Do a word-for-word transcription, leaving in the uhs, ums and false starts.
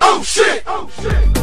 Oh shit! Oh shit!